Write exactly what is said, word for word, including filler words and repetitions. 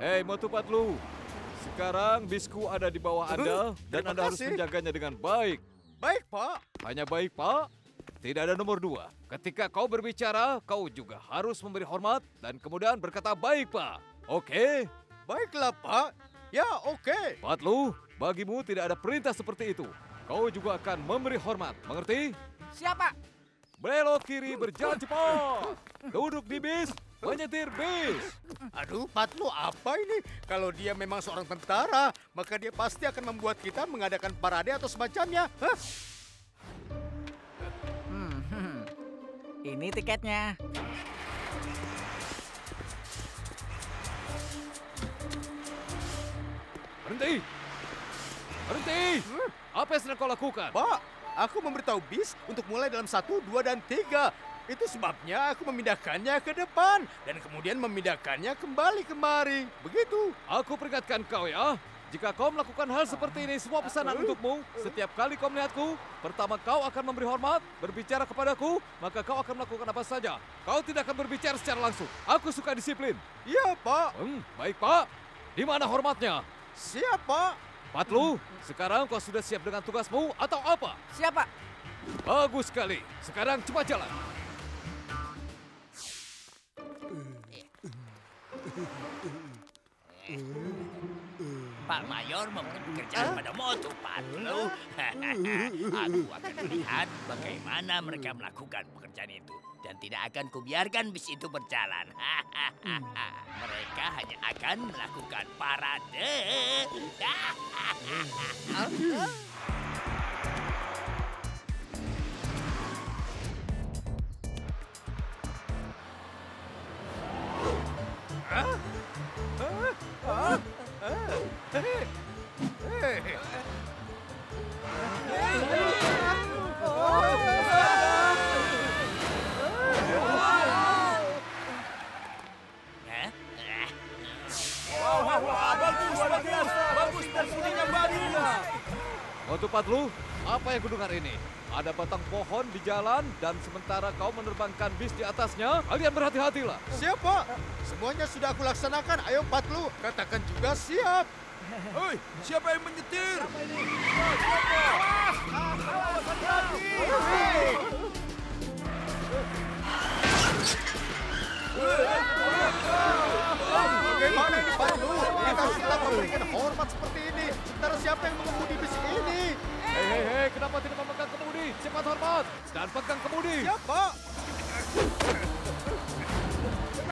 Hei Motu Patlu, sekarang bisku ada di bawah Anda dan Anda harus menjaganya dengan baik. Baik, Pak. Hanya baik, Pak. Tidak ada nomor dua. Ketika kau berbicara, kau juga harus memberi hormat dan kemudian berkata baik, Pak. Oke? Baiklah, Pak. Ya, oke. Patlu, bagimu tidak ada perintah seperti itu. Kau juga akan memberi hormat. Mengerti? Siapa? Belok kiri, berjalan cepat. Duduk di bis. Menyetir bis. Aduh, Patlu, apa ini? Kalau dia memang seorang tentara, maka dia pasti akan membuat kita mengadakan parade atau semacamnya. Hah? Hmm, hmm. Ini tiketnya. Berhenti! Berhenti! Hmm? Apa yang sedang kau lakukan? Pak, aku memberitahu bis untuk mulai dalam satu, dua, dan tiga. Itu sebabnya aku memindahkannya ke depan dan kemudian memindahkannya kembali kemari. Begitu. Aku peringatkan kau ya. Jika kau melakukan hal seperti ini, semua pesanan untukmu. Setiap kali kau melihatku, pertama kau akan memberi hormat, berbicara kepadaku, maka kau akan melakukan apa saja. Kau tidak akan berbicara secara langsung. Aku suka disiplin. Iya, Pak. Hmm, baik, Pak. Di mana hormatnya? Siap, Pak. Patlu, sekarang kau sudah siap dengan tugasmu atau apa? Siap, Pak. Bagus sekali. Sekarang cepat jalan. Pak Mayor memberi pekerjaan pada Motu Patlu. Aku akan melihat bagaimana mereka melakukan pekerjaan itu dan tidak akan kubiarkan bis itu berjalan. Mereka hanya akan melakukan parade. Motu Patlu, apa yang kudengar ini? Ada batang pohon di jalan dan sementara kau menerbangkan bis di atasnya, kalian berhati-hatilah. Siap, Pak. Semuanya sudah aku laksanakan. Ayo, Patlu, katakan juga siap. Oi, siapa yang menyetir? Siapa ini? Oh, siapa? Awas! Awas, hati-hati! Bagaimana ini, Patlu? Kita sudah memberikan hormat seperti ini. Sementara siapa yang mengemudi bis ini? Hei, hei, hei, kenapa tidak memegang kemudi? Cepat hormat dan pegang kemudi. Siap, Pak.